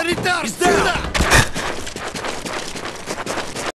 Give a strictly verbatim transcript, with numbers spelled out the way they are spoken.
Санитар! Сюда!